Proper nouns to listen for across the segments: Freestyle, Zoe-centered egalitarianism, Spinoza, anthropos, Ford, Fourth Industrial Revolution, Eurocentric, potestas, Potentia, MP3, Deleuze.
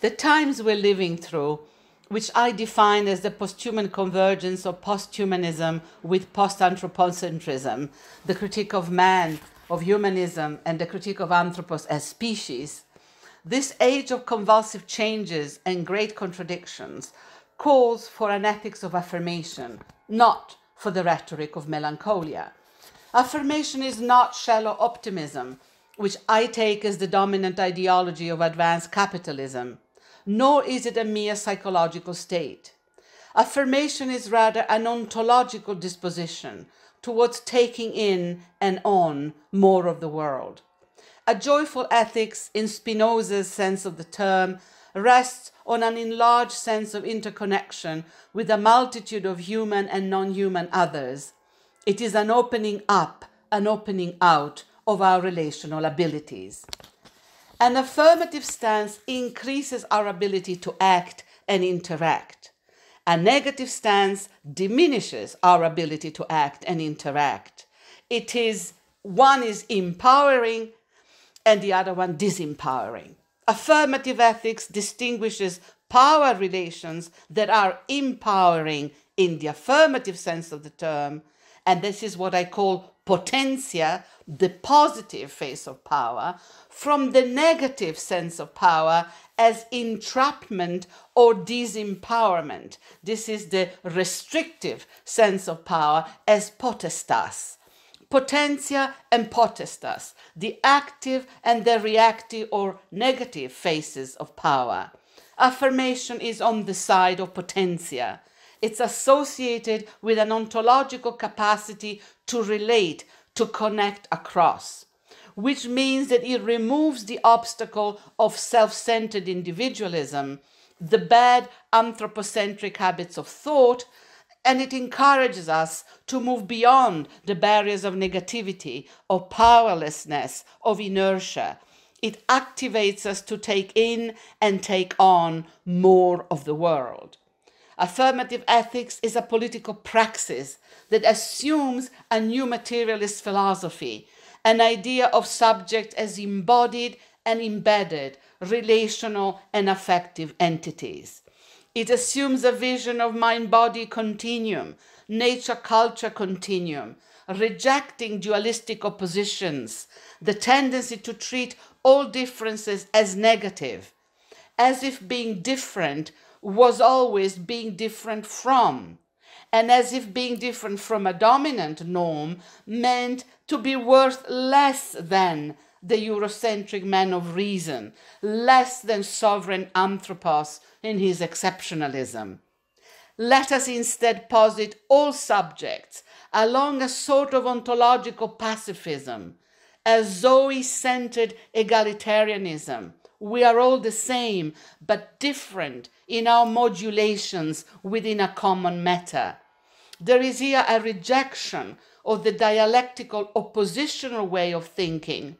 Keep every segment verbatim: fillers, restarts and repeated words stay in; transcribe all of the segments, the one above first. the times we're living through, which I define as the posthuman convergence of posthumanism with post-anthropocentrism, the critique of man, of humanism, and the critique of anthropos as species, this age of convulsive changes and great contradictions calls for an ethics of affirmation, not for the rhetoric of melancholia. Affirmation is not shallow optimism, which I take as the dominant ideology of advanced capitalism, nor is it a mere psychological state. Affirmation is rather an ontological disposition towards taking in and on more of the world. A joyful ethics, in Spinoza's sense of the term, rests on an enlarged sense of interconnection with a multitude of human and non-human others. It is an opening up, an opening out of our relational abilities. An affirmative stance increases our ability to act and interact. A negative stance diminishes our ability to act and interact. It is, one is empowering and the other one disempowering. Affirmative ethics distinguishes power relations that are empowering in the affirmative sense of the term, and this is what I call Potentia, the positive face of power, from the negative sense of power as entrapment or disempowerment. This is the restrictive sense of power as potestas. Potentia and potestas, the active and the reactive or negative faces of power. Affirmation is on the side of potentia. It's associated with an ontological capacity to relate, to connect across, which means that it removes the obstacle of self-centered individualism, the bad anthropocentric habits of thought, and it encourages us to move beyond the barriers of negativity, of powerlessness, of inertia. It activates us to take in and take on more of the world. Affirmative ethics is a political praxis that assumes a new materialist philosophy, an idea of subject as embodied and embedded, relational and affective entities. It assumes a vision of mind-body continuum, nature-culture continuum, rejecting dualistic oppositions, the tendency to treat all differences as negative, as if being different was always being different from, and as if being different from a dominant norm meant to be worth less than the Eurocentric man of reason, less than sovereign anthropos in his exceptionalism. Let us instead posit all subjects along a sort of ontological pacifism, a Zoe-centered egalitarianism. We are all the same, but different in our modulations within a common matter. There is here a rejection of the dialectical oppositional way of thinking.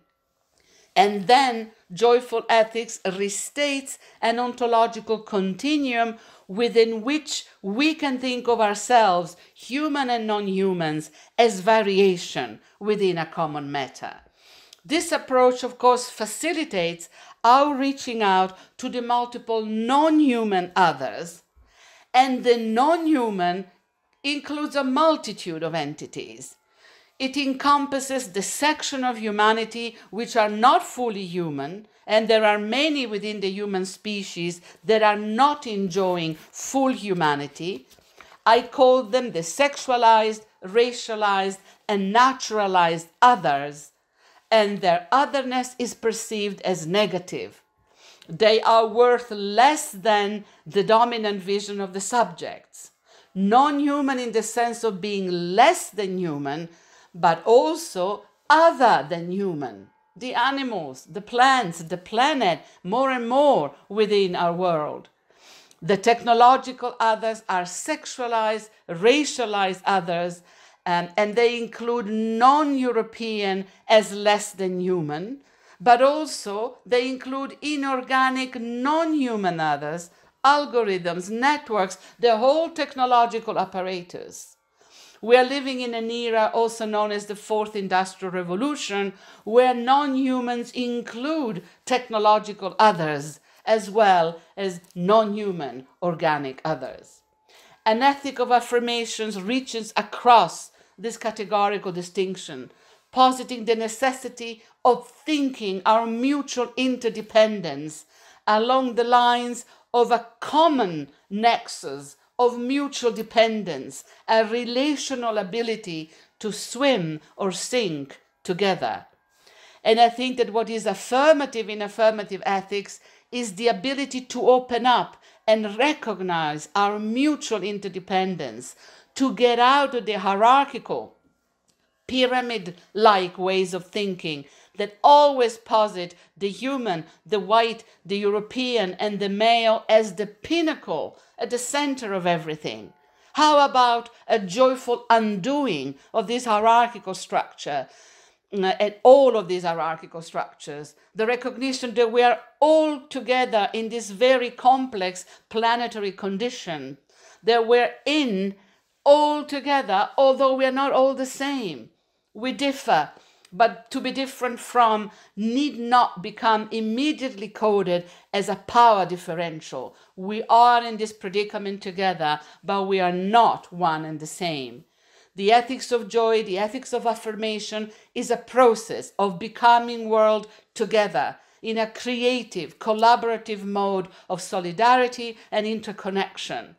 And then joyful ethics restates an ontological continuum within which we can think of ourselves, human and non-humans, as variation within a common matter. This approach, of course, facilitates our reaching out to the multiple non-human others, and the non-human includes a multitude of entities. It encompasses the section of humanity which are not fully human, and there are many within the human species that are not enjoying full humanity. I call them the sexualized, racialized, and naturalized others, and their otherness is perceived as negative. They are worth less than the dominant vision of the subjects. Non-human in the sense of being less than human, but also other than human. The animals, the plants, the planet, more and more within our world. The technological others are sexualized, racialized others, Um, and they include non-European as less than human, but also they include inorganic non-human others, algorithms, networks, the whole technological apparatus. We are living in an era also known as the Fourth Industrial Revolution, where non-humans include technological others as well as non-human organic others. An ethic of affirmations reaches across this categorical distinction, positing the necessity of thinking our mutual interdependence along the lines of a common nexus of mutual dependence and relational ability to swim or sink together. And I think that what is affirmative in affirmative ethics is the ability to open up and recognize our mutual interdependence, to get out of the hierarchical, pyramid-like ways of thinking that always posit the human, the white, the European, and the male as the pinnacle at the center of everything. How about a joyful undoing of this hierarchical structure and all of these hierarchical structures, the recognition that we are all together in this very complex planetary condition, that we're in all together, although we are not all the same. We differ, but to be different from need not become immediately coded as a power differential. We are in this predicament together, but we are not one and the same. The ethics of joy, the ethics of affirmation is a process of becoming world together in a creative, collaborative mode of solidarity and interconnection.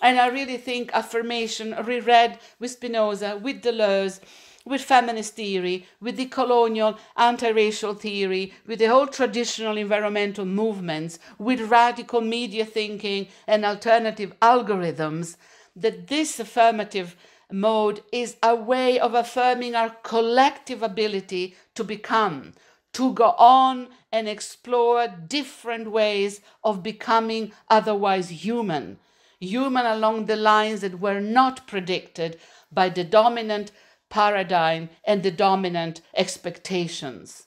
And I really think affirmation reread with Spinoza, with Deleuze, with feminist theory, with the colonial anti-racial theory, with the whole traditional environmental movements, with radical media thinking and alternative algorithms, that this affirmative mode is a way of affirming our collective ability to become, to go on and explore different ways of becoming otherwise human, human along the lines that were not predicted by the dominant paradigm and the dominant expectations.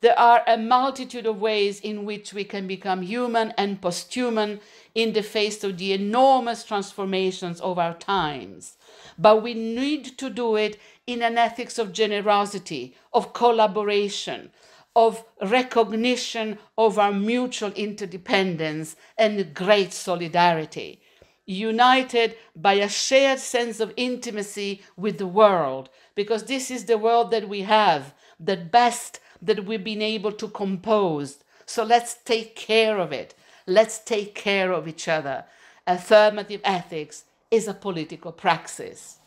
There are a multitude of ways in which we can become human and posthuman in the face of the enormous transformations of our times. But we need to do it in an ethics of generosity, of collaboration, of recognition of our mutual interdependence and great solidarity, united by a shared sense of intimacy with the world, because this is the world that we have, that best that we've been able to compose. So let's take care of it. Let's take care of each other. Affirmative ethics is a political praxis.